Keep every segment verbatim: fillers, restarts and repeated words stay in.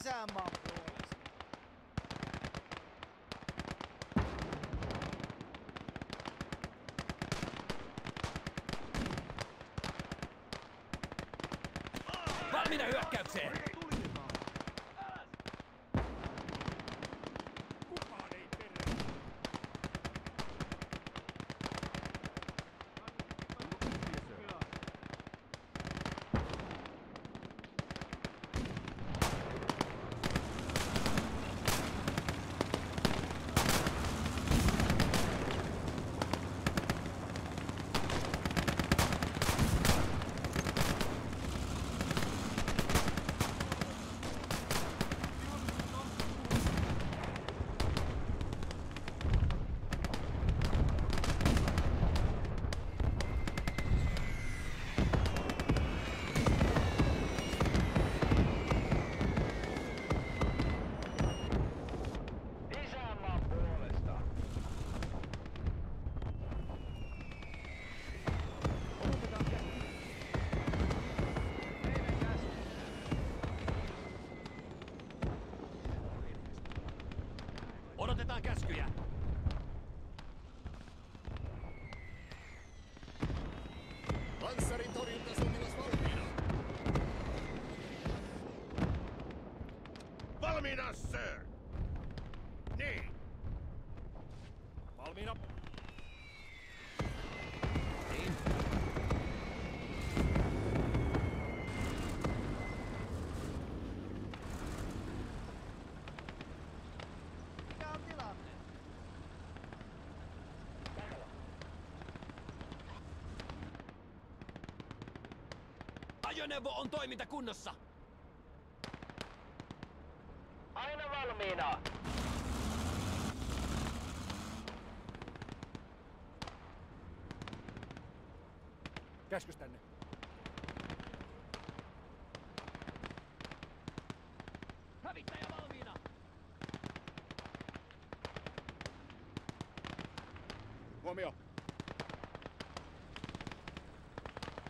sisään mahtuu. Valmiina hyökkäykseen! Odotetaan käskyjä! Panssarin torjuntasotilas valmiina! Valmiina, sir! Niin! Valmiina! Niin! Ajoneuvo on toimintakunnossa! Aina valmiina! Käskys tänne! Hävittäjä valmiina! Huomio!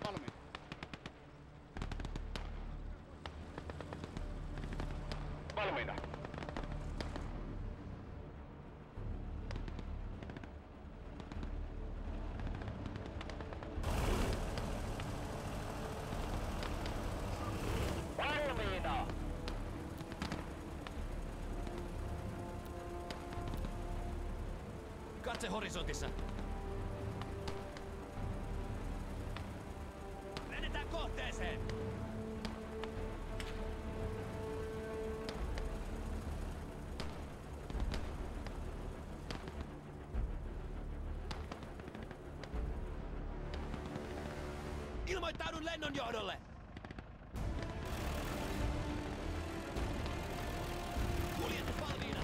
Valmiina! Valmiina. Valmiina. Katse horisontissa. Lennetään kohteeseen. Ilmoittaudun lennonjohdolle! Kuljetus valmiina!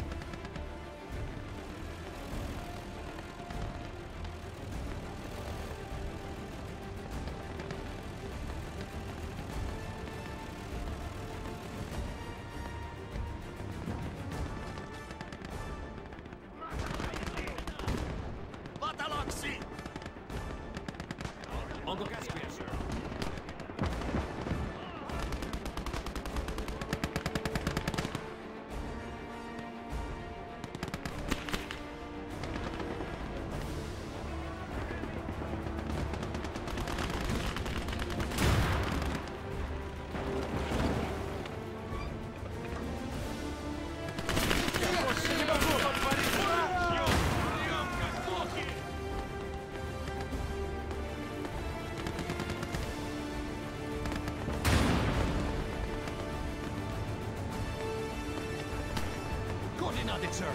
Matalaksi! Onko käskyjä, sir? Nothing, sir.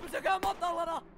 Pysykää matalana!